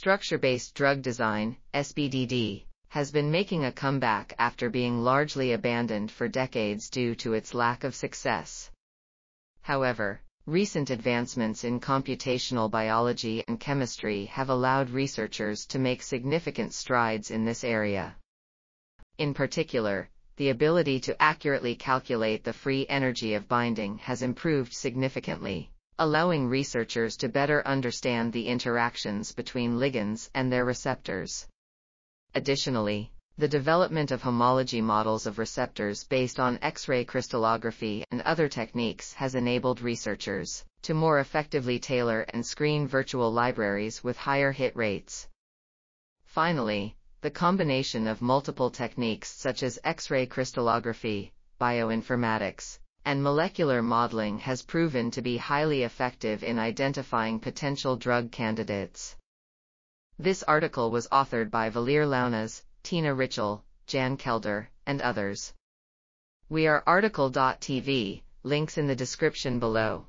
Structure-based drug design, SBDD, has been making a comeback after being largely abandoned for decades due to its lack of success. However, recent advancements in computational biology and chemistry have allowed researchers to make significant strides in this area. In particular, the ability to accurately calculate the free energy of binding has improved significantly, allowing researchers to better understand the interactions between ligands and their receptors. Additionally, the development of homology models of receptors based on X-ray crystallography and other techniques has enabled researchers to more effectively tailor and screen virtual libraries with higher hit rates. Finally, the combination of multiple techniques such as X-ray crystallography, bioinformatics, and molecular modeling has proven to be highly effective in identifying potential drug candidates. This article was authored by Valère Lounnas, Tina Ritschel, Jan Kelder, and others. We are article.tv, links in the description below.